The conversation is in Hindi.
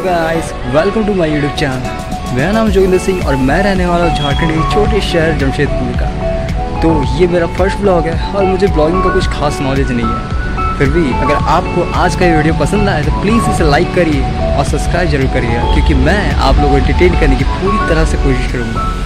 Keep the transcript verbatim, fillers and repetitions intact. Hey guys, welcome to my YouTube channel. मेरा नाम जोगिंदर सिंह और मैं रहने वाला हूँ झारखंड के छोटे शहर जमशेदपुर का। तो ये मेरा फर्स्ट ब्लॉग है और मुझे ब्लॉगिंग का कुछ खास नॉलेज नहीं है। फिर भी अगर आपको आज का ये वीडियो पसंद आए तो प्लीज़ इसे लाइक करिए और सब्सक्राइब जरूर करिएगा, क्योंकि मैं आप लोगों को एंटरटेन करने की पूरी तरह से कोशिश करूँगा।